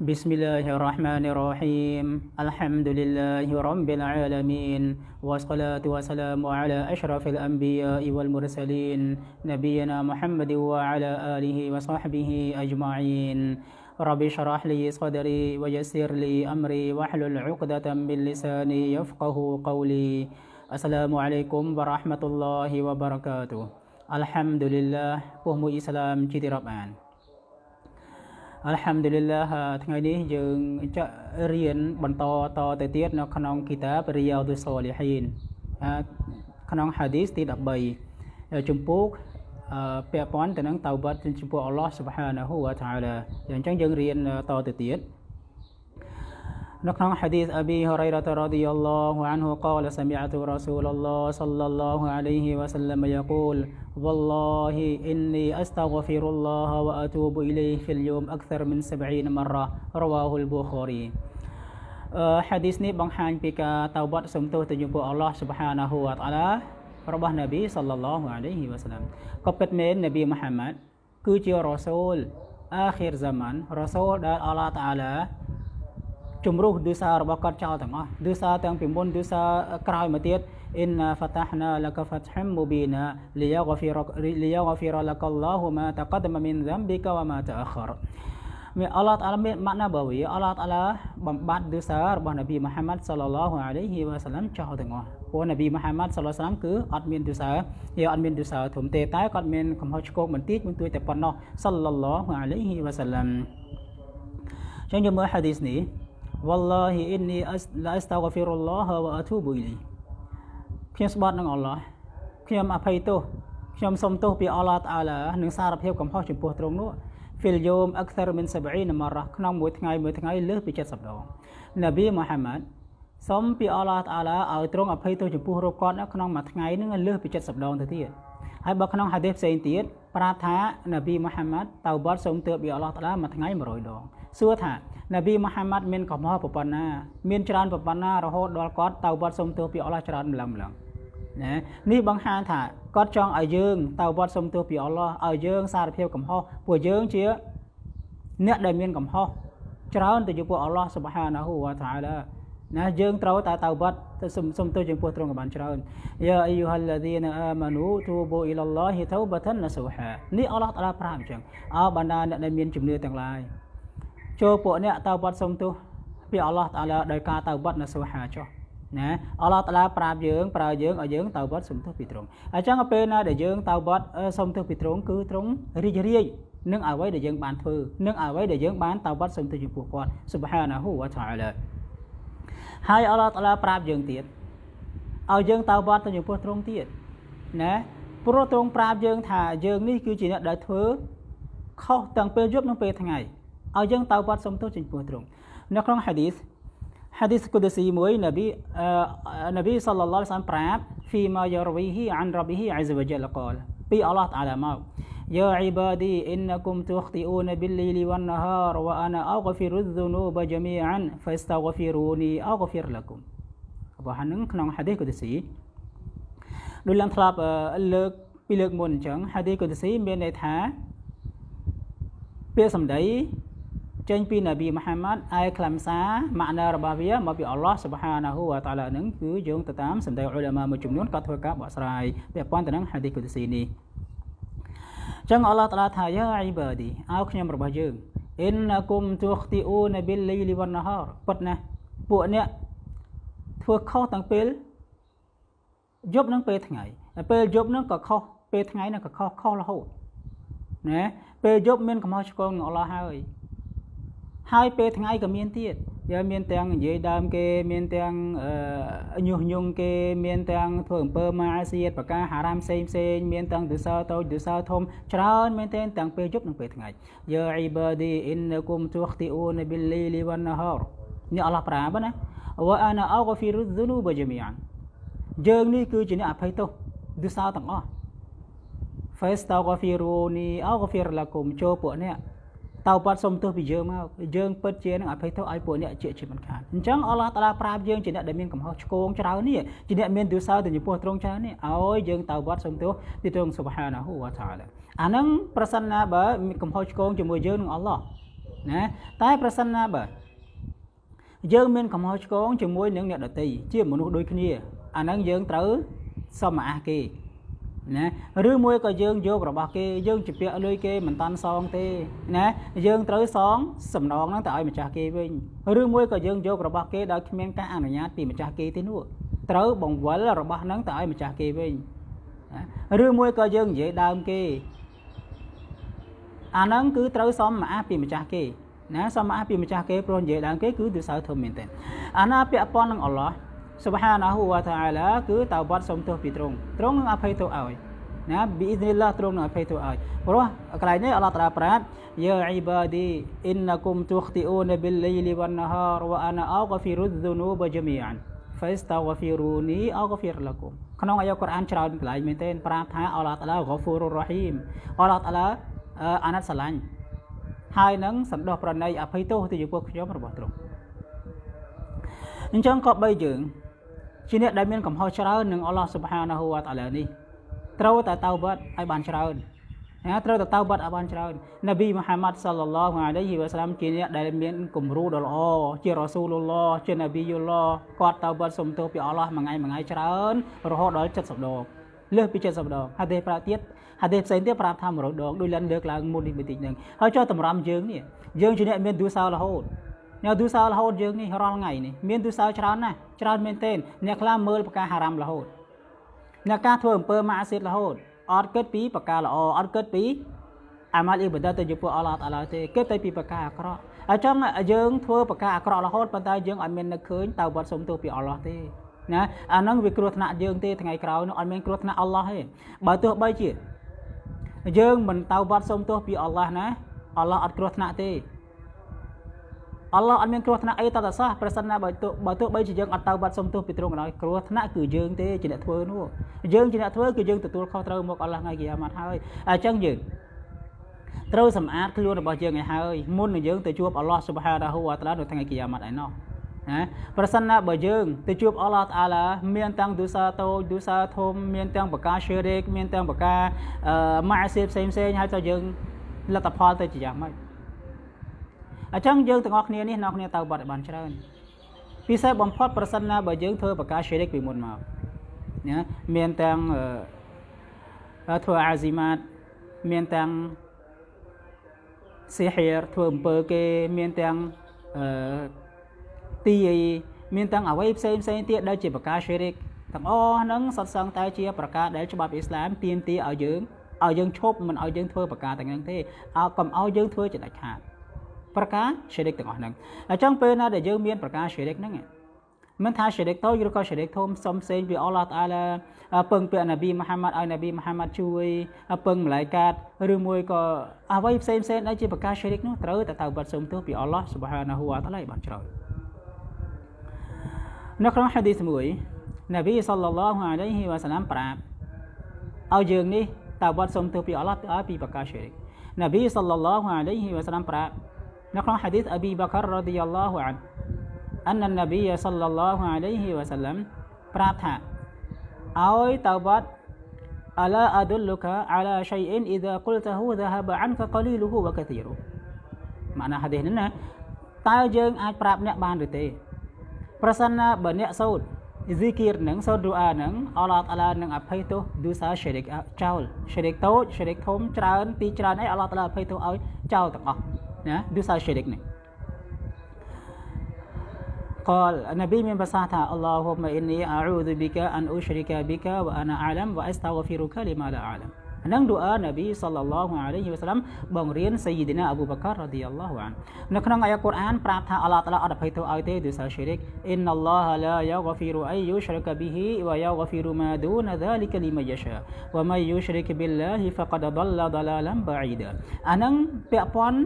بسم الله الرحمن الرحيم. الحمد لله رب العالمين، والصلاة والسلام على أشرف الأنبياء والمرسلين، نبينا محمد وعلى آله وصحبه أجمعين. رب اشرح لي صدري ويسر لي أمري واحلل عقدة من لساني يفقه قولي. السلام عليكم ورحمة الله وبركاته. الحمد لله قوم إسلام جدي ربان.Alhamdulillah ថ្ងៃនេះយើងจะเรียนបន្តតទៅទៀតនៅក្នុងគីតាប Riyadus Salihin ក្នុង Hadith ទី13ចំពោះពាក់ព័ន្ធទៅនឹង Tawbat ចំពោះ Allah Subhanahu wa Ta'ala អញ្ចឹងយើងរៀនតទៅទៀតនៅក្នុង Hadith Abi Hurairah radhiyallahu anhu qala sami'tu Rasulullah sallallahu alayhi wa sallam yaqul والله إني أستغفر الله وأتوب إليه في اليوم أكثر من 70 مرة رواه البخاري ហាឌីសនេះបង្ហាញពីការតោបតសំទោសទៅចំពោះ Allah Subhanahu wa Ta'ala របស់ Nabi sallallahu alaihi wasallam ក៏ពិតមែន Nabi Muhammad គឺជា Rasul Akhir Zaman Rasul ដែល Allah Ta'ala ជំរុះឌូសារបស់គាត់ចោលទាំងអស់ឌូសាទាំងពីមុនឌូសាក្រោយមកទៀតإنا فتحنا لك فتحا مبينا ليغفر لك الله ما تقدم من ذنبك وما تأخر الله تعالى معنى بوي الله تعالى بمبات دوسار بو نبي محمد صلى الله عليه وسلم ចោលទាំងអស់ព្រោះ نبي محمد صلى الله عليه وسلم គឺអត់មានទូសារហើយអត់មានទូសារធំទេតែគាត់មានកំហុសឆ្គងបន្តិចមួយទួយតែប៉ុណ្ណោះ صلى الله عليه وسلم ចឹងយើងមើល hadith នេះ والله إني أستغفر الله وأتوب إليهខ្ញុំស្បត់នឹងអល់ឡោះខ្ញុំអភ័យទោសខ្ញុំសូមទោសពីអល់ឡោះតអាឡានឹងសារភាពកំហុសចំពោះទ្រង់នោះ fil yom akthar min 70 marah ក្នុងមួយថ្ងៃលើសពី70ដង Nabi Muhammad សូមពីអល់ឡោះតអាឡាឲ្យទ្រង់អភ័យទោសចំពោះរូបគាត់ក្នុងមួយថ្ងៃនឹងលើសពី70ដងទៅទៀតហើយបើក្នុង hadith ផ្សេងទៀតប្រាប់ថា Nabi Muhammad តោបតសូមទោសពីអល់ឡោះតអាឡាមួយថ្ងៃ100ដងសួរថា Nabi Muhammad មានកំហុសប្រព័ន្ធណាមានច្រើនប្រព័ន្ធណារហូតដល់គាត់តោបតសូមទោសពីអល់ឡោះច្រើនម្លឹងនេះបង្ហាញថាគាត់ចង់ឲ្យយើងតោបតសុំទោសពីអល់ឡោះឲ្យយើងសារភាពកំហុសពួកយើងជាអ្នកដែលមានកំហុសច្រើនទៅចំពោះអល់ឡោះ Subhanahu wa Ta'ala ណាយើងត្រូវតែតោបតទៅសុំទោសចំពោះទ្រង់ក៏បានច្រើន Ya ayyuhal ladhina amanu tubu ila Allahi tawbatan nasuha នេះអល់ឡោះ Ta'ala ប្រាប់អញ្ចឹងអោបណ្ដាអ្នកដែលមានជំនឿទាំងឡាយចូលពួកអ្នកតោបតសុំទោសពីអល់ឡោះ Ta'ala ដោយការតោបត nasuha ចុះណាអល់ឡោះតាឡាប្រាប់យើងប្រើយើងឲ្យយើងតោបតសុំទោសពីទ្រង់អញ្ចឹងទៅពេលណាដែលយើងតោបតសុំទោសពីទ្រង់គឺទ្រង់រីករាយនឹងអ្វីដែលយើងបានធ្វើនឹងអ្វីដែលយើងបានតោបតសុំទោសចំពោះគាត់ Subhanahu wa Ta'ala ហើយអល់ឡោះតាឡាប្រាប់យើងទៀតឲ្យយើងតោបតទៅចំពោះទ្រង់ទៀតណាព្រោះទ្រង់ប្រាប់យើងថាយើងនេះគឺជាអ្នកដែលធ្វើខុសទាំងពេលយប់និងពេលថ្ងៃឲ្យយើងតោបតសុំទោសចំពោះទ្រង់នៅក្នុង Hadith hadis qudsi moy nabi sallallahu alaihi wasallam prab fi ma yarwihi an rabbih azza wa jalla qala bi allah ta'ala ma ya ibadi innakum tukhti'una bil layli wan nahar wa ana aghfiru dhunuba jami'an fastaghfiruni aghfir lakum របស់ហ្នឹងក្នុង hadis qudsi ដូចឡើងធ្លាប់លើកពីលើកមុនអញ្ចឹង hadis qudsi មានន័យថាពាក្យសម្ដីចេញពី Nabi Muhammad ឯខ្លឹមសារម៉ាក់ណារបស់វាមកពី Allah Subhanahu wa Ta'ala នឹងគឺយោងទៅតាមសម្ដីឧលាមាមួយចំនួនក៏ធ្វើការបកស្រាយពាក់ព័ន្ធទៅនឹង Hadith Qudsi នេះអញ្ចឹង Allah Ta'ala ថា Ya ibadi អោខ្ញុំរបស់យើង Innakum tukhti'una bil layli wan nahar ពិតណាស់ពួកអ្នកធ្វើខុសទាំងពេលយប់និងពេលថ្ងៃតែពេលយប់នឹងក៏ខុសពេលថ្ងៃនឹងក៏ខុសរហូតណាពេលយប់មានកំហុសឆ្គងនឹង Allah ហើយហើយពេលថ្ងៃក៏មានទៀតយើងមានទាំងនិយាយដើមគេមានទាំងញុះញង់គេមានទាំងធ្វើអំពើម៉ាស៊ីតបកាហារ៉ាមផ្សេងមានទាំងទិសោតូចទិសោធំច្រើនមែនទេទាំងពេលយប់និងពេលថ្ងៃ Ya ibadi innakum tukhti'una bil layli wan nahar នេះអល់ឡោះប្រាប់ណា Wa ana aghfiru dhunuba jami'an យើងនេះគឺជាអ្នកអភ័យទោសទិសោទាំងអស់ Fastaghfiruni aghfir lakum ចូលពួកអ្នកតើបាត់សុំទោសពីយើងមកយើងពិតជានឹងអភ័យទោសឲ្យពួកអ្នកជាមិនខានអញ្ចឹងអល់ឡោះតាឡាប្រាប់យើងជាអ្នកដែលមានកំហុសឆ្គងច្រើននេះជាអ្នកមានទោសទៅចំពោះទ្រង់ច្រើននេះឲ្យយើងតើបាត់សុំទោសពីទ្រង់ Subhanahu wa Ta'ala អានឹងប្រសិនណាបើកំហុសឆ្គងជាមួយយើងនឹងអល់ឡោះ ណា តែ ប្រសិនណា បើ យើង មាន កំហុសឆ្គង ជាមួយ នឹង អ្នក ដតី ជា មនុស្ស ដូច គ្នា អា នឹង យើង ត្រូវ សមអាស គេ ណា ឬ មួយ ក៏ យើង យក របស់ គេ យើង ជិះ ពាក់ លុយ គេ មិន តាន់ សង ទេ ណា យើង ត្រូវ សង សំណង ហ្នឹង ទៅ ឲ្យ ម្ចាស់ គេ វិញ ឬ មួយ ក៏ យើង យក របស់ គេ ដោយ គ្មាន ការ អនុញ្ញាត ពី ម្ចាស់ គេ ទេ នោះ ត្រូវ បង្វិល របស់ ហ្នឹង ទៅ ឲ្យ ម្ចាស់ គេ វិញ ឬ មួយ ក៏ យើង និយាយ ដើម គេអាហ្នឹងគឺត្រូវសមអាសពីម្ចាស់គេណាសមអាសពីម្ចាស់គេព្រោះនិយាយដល់គេគឺទិសៅធំមែនតើអាណាពាក់ព័ន្ធនឹងអល់ឡោះសុបហាណាហ៊ូវតាអាឡាគឺតវ៉ាត់សុំទោសពីទ្រង់ទ្រង់នឹងអភ័យទោសឲ្យណាប៊ីអ៊ីស្និលឡាហ៍ទ្រង់នឹងអភ័យទោសឲ្យព្រោះកន្លែងនេះអល់ឡោះត្រាប្រាប់យ៉ាអ៊ីបាឌីអ៊ីនណាគុំទុខទីអូនប៊ីលលៃលីវ៉ាន់ណាហារវ៉ាអាណាអោហ្ហ្វីរុស្ស៊ូនូបជាមីអានហ្វេស្តាហ្ហ្វីរូនីអោហ្ហ្វីរឡាគុំក្នុងអាយ៉ាកូរ៉ានច្រើនកន្លែងមែនទេប្រាប់ថាអល់ឡោះតាអាឡាហ្ហ្វូរុររ៉ហ៊ីមអល់ឡោះតាអាឡាអាណិតស្រឡាញ់ហើយនឹងសន្តោសប្រណីអភ័យទោសទៅចំពោះខ្ញុំរបស់ទ្រង់អញ្ចឹងក៏បីយើងជាអ្នកដែលមានកំហុសច្រើននឹងអល់ឡោះស៊ុបហានាហ៊ូវតាអាឡានេះត្រូវតែតោបាត់ឲ្យបានច្រើនណាត្រូវតែតោបាត់ឲ្យបានច្រើននប៊ីមូហាម៉ាត់សល្លឡោះអាឡៃហ៊ីវ៉ាសឡាមជាអ្នកដែលមានគំរូដ៏ល្អជារ៉ាស៊ូលឡោះជានប៊ីយូឡោះគាត់តោបាត់សុំទោសពីអល់ឡោះមួយថ្ងៃច្រើនរហូតដល់70ដងលើសពី70ដងហាឌីសប្រាប់ទៀតហាឌីសផ្សេងទៀតប្រាប់ថា100ដងដូចលិនលើកឡើងមុននេះបន្តិចហ្នឹងហើយចុះតម្រាំយើងនេះយើងជាអ្នកមានទូសាររហូតអ្នកទូសាររហូតយើងនេះរាល់ថ្ងៃនេះមានទូសារច្រើនណាស់ច្រើនមែនទែនអ្នកខ្លះមើលប្រការហារ៉ាមរហូតអ្នកខ្លះធ្វើអំពើម៉ាអសៀតរហូតអត់គិតពីប្រការល្អអត់គិតពីអាម៉ាល់អ៊ីបាដាតទៅចំពោះអល់ឡោះតាអាឡាទេគិតតែពីប្រការអាក្រក់អញ្ចឹងយើងធ្វើប្រការអាក្រក់រហូតប៉ុន្តែយើងអត់មាននឹកឃើញតើវត្តសុំទោសពីអល់ឡោះទេណាអាហ្នឹងវាគ្រោះថ្នាក់យើងទេថ្ងៃក្រោយនោះអត់មានគ្រោះថ្នាក់អល់ឡោះទេបើទោះបីជាយើងមិនតវ៉ាត់សុំទោសពីអល់ឡោះណាអល់ឡោះអត់គ្រោះថ្នាក់ទេអល់ឡោះអត់មានគ្រោះថ្នាក់អីតតសោះប្រសិនណាបើទោះបីជាយើងអត់តវ៉ាត់សុំទោសពីទ្រង់ក៏ដោយគ្រោះថ្នាក់គឺយើងទេជាអ្នកធ្វើនោះយើងជាអ្នកធ្វើគឺយើងទទួលខុសត្រូវមកអល់ឡោះថ្ងៃគីយ៉ាម៉ាត់ហើយអញ្ចឹងយើងត្រូវសម្អាតខ្លួនរបស់យើងឲ្យហើយមុននឹងយើងទៅជួបអល់ឡោះស៊ុបហានាហ៊ូវតាអាឡានៅថ្ងៃគីយ៉ាម៉ាត់ឯណោះណាប្រសិនណាបើយើងទៅជួបអល់ឡោះអាឡាមានទាំងទូសាតូចទូសាធំមានទាំងបកាឈិរិកមានទាំងបកាម៉ាអសិបផ្សេងហើយទៅយើងលទ្ធផលទៅជាយ៉ាងម៉េចអញ្ចឹងយើងទាំងអស់គ្នានេះអ្នកគ្នាទៅបត់បានច្រើនពិសេសបំផុតប្រសិនណាបើយើងធ្វើបកាឈិរិកពីមុនមកណាមានទាំងធ្វើអាស៊ីម៉ាតមានទាំងសិហិរធ្វើអំពើគេមានទាំងទីមានទាំងអ្វីផ្សេងទៀតដែលជាប្រការ Shirk ទាំងអស់ហ្នឹងសត្វសង្ឃតែជាប្រការដែលច្បាប់អ៊ីស្លាមទាមទារឲ្យយើងឈប់មិនឲ្យយើងធ្វើប្រការទាំងហ្នឹងទេឲ្យកុំឲ្យយើងធ្វើចរិតខាតប្រការ Shirk ទាំងអស់ហ្នឹងអញ្ចឹងពេលណាដែលយើងមានប្រការ Shirk ហ្នឹងមិនថា Shirk តូចឬក៏ Shirk ធំសំផ្សេងពីអល់ឡោះតាអាឡាពឹងពាក់នប៊ីមូហាម៉ាត់ឲ្យនប៊ីមូហាម៉ាត់ជួយពឹងម្លាយកាតឬមួយក៏អ្វីផ្សេងដែលជាប្រការ Shirk នោះត្រូវតែបាត់សុំទោសពីអល់ឡោះស៊ុបហានាហ៊ូវតាអាឡាបានច្រើននៅក្នុងហាឌីសមួយនប៊ីសល្លឡោះអាឡៃហ៊ីវ៉ាសឡាមប្រាប់ឲ្យយើងនេះតើវត្តសុំទោសពីអល់ឡោះឲ្យពីប្រការ Shirk នប៊ីសល្លឡោះអាឡៃហ៊ីវ៉ាសឡាមប្រាប់នៅក្នុងហាឌីស Abi Bakr រ៉ាឌីយ៉ាឡោះអាន أن النبي សល្លឡោះអាឡៃហ៊ីវ៉ាសឡាមប្រាប់ថាឲ្យតើវត្ត ألا أدلك على شيء إذا قلته ذهب عنك قليله وكثيره ម៉ាណាហាឌីសនេះណាតើយើងអាចប្រាប់អ្នកបានឬទេប្រសិនណាបើអ្នកសូត្រអ៊ីស៊ីគីរនឹងសូត្រឌូអានឹងអល់ឡោះតាអាឡានឹងអភ័យទោសឌូសាឈិរិកចោលឈិរិកតូចឈិរិកធំច្រើនពីច្រើនអីអល់ឡោះតាអាឡាអភ័យទោសឲ្យចោលទាំងអស់ណាឌូសាឈិរិកនេះقال النبي មានប្រសាសន៍ថា اللهم إني أعوذ بك أن أشرك بك وأنا أعلم وأستغفرك لما لا أعلم នឹងឌូអានប៊ីសល្លឡោះអាឡៃហ៊ីវ៉ាសឡាមបង្រៀនសៃយីឌីណាអ៊ូបការរ៉ាឌីយ៉ាឡោះអាននៅក្នុងអាយ៉ាកូរ៉ានប្រាប់ថាអល់ឡោះតាអាឡាអត់អភ័យទោសឲ្យទេដោយសារ Shirk អ៊ីនឡោះឡាយ៉ាហ្គហ្វីរូអៃយូស្រិកប៊ីហ៊ីវ៉ាយ៉ាហ្គហ្វីរូម៉ាឌូនហ្សាលិកលីម៉ាយឆាវ៉ាម៉ៃយូស្រិកប៊ីឡាហ៊ីហ្វាកដដលឡដឡាឡាំបាអ៊ីដាអានឹងពាក់ព័ន្ធ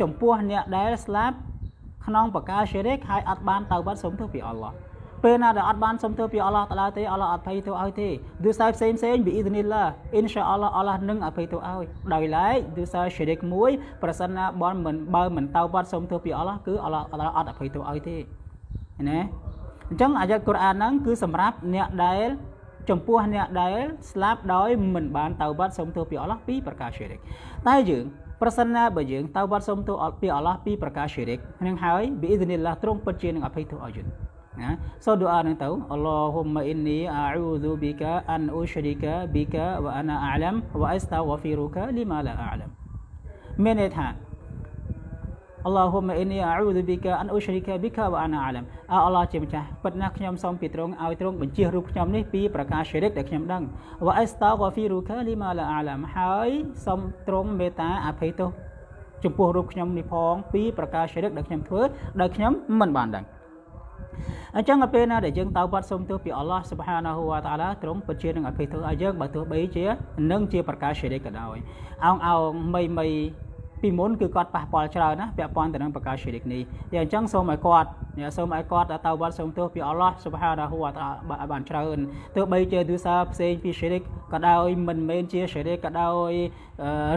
ចំពោះអ្នកដែលស្លាប់ក្នុងបការ Shirk ហើយអត់បានតោបាត់សុំទោសពីអល់ឡោះពេលណាដែលអត់បានសុំទោសពីអល់ឡោះតាអាឡាទេអល់ឡោះអត់ភ័យទោសឲ្យទេឌូសាផ្សេងប៊ីអ៊ីស្និលឡាហ៍អ៊ីនសាអល់ឡោះអល់ឡោះនឹងអភ័យទោសឲ្យដោយឡែកឌូសា Shirk មួយប្រសិនណាបើមិនតោបាត់សុំទោសពីអល់ឡោះគឺអល់ឡោះតាអាឡាអត់អភ័យទោសឲ្យទេណាអញ្ចឹងអាយ៉ាកូរ៉ានហ្នឹងគឺសម្រាប់អ្នកដែលចំពោះអ្នកដែលស្លាប់ដោយមិនបានតោបាត់សុំទោសពីអល់ឡោះពីប្រការ Shirk តែយើង ប្រសិនណាបើយើងតើបាត់សុំទោសពីអល់ឡោះពីប្រការឈិរិកនឹងហើយប៊ីអ៊ីឌនីឡាទ្រង់ពិតជានឹងអភ័យទោសឲ្យយើងណាសូម du'a នឹងទៅអល់ឡោហ៊ុមអ៊ីននីអាអ៊ូស៊ូប៊ីកាអានអ៊ូឈិរិកាប៊ីកាវ៉ាអាណាអាឡាំវ៉ាអស្តាហ្វហ្វីរូកាលីម៉ាឡាអាឡាំមានន័យថាអល់ឡោហ៊ុមអ៊ីននីអាអ៊ូស៊ូប៊ីកាអានអ៊ូឈិរិកាប៊ីកាវ៉ាអាណាអាឡាំអល់ឡោះជាម្ចាស់ពិតណាស់ខ្ញុំសូមពីទ្រង់ឲ្យទ្រង់បញ្ជះរូបខ្ញុំនេះពីប្រការឈិរិកដែលខ្ញុំដឹងវ៉ាអស្តាហ្វហ្វីរូកាលីម៉ាឡាអាឡាំហើយសូមទ្រង់មេត្តាអភ័យទោសចំពោះរូបខ្ញុំនេះផងពីប្រការឈិរិកដែលខ្ញុំធ្វើដែលខ្ញុំមិនបានដឹងអញ្ចឹងទៅពេលណាដែលយើងតើបាត់សុំទោសពីអល់ឡោះស៊ុបហានាហ៊ូវ៉ាតាអាឡាទ្រង់ពិតជានឹងអភ័យទោសឲ្យយើងបើទោះបីជានឹងជាប្រការឈិរិកក៏ដោយអោងមីពីមុនគឺគាត់ប៉ះពាល់ច្រើនណាពាក់ព័ន្ធទៅនឹងប្រការឈិរិកនេះតែអញ្ចឹងសូមឲ្យគាត់តើបាត់សុំទោសពីអល់ឡោះស៊ុបហានាហ៊ូវ៉ាតាអាឡាបានច្រើនទោះបីជាទស្សនាផ្សេងពីឈិរិកក៏ដោយមិនមែនជាឈិរិកក៏ដោយ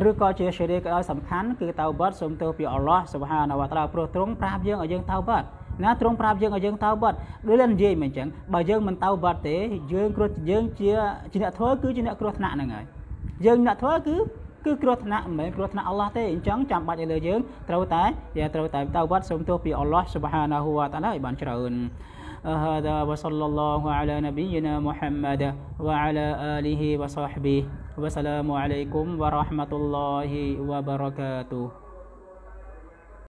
ឬក៏ជាឈិរិកក៏ដោយសំខាន់គឺតើបាត់សុំទោសពីអល់ឡោះស៊ុបហានាហ៊ូវ៉ាតាអាឡាព្រោះទ្រង់ប្រាប់យើងឲ្យយើងតើបាត់ណាទ្រង់ប្រាប់យើងឲ្យយើងតើបាត់ដូចនិយាយមិនអញ្ចឹងបើយើងមិនតើបាត់ទេយើងជាអ្នកធ្វើគឺជាអ្នកគ្រោះថ្នាក់ហ្នឹងហើយយើងអ្នកធ្វើគឺគ្រោះថ្នាក់មិនមែនគ្រោះថ្នាក់អល់ឡោះទេអញ្ចឹងចាំបាច់ឲ្យលើយើងត្រូវតែតើបាត់សូមទោសពីអល់ឡោះស៊ុបហានាហ៊ូវ៉ាតាអាឡាឲ្យបានច្រើនهذا وصلى الله على نبينا محمد وعلى آله وصحبه والسلام عليكم ورحمة الله وبركاته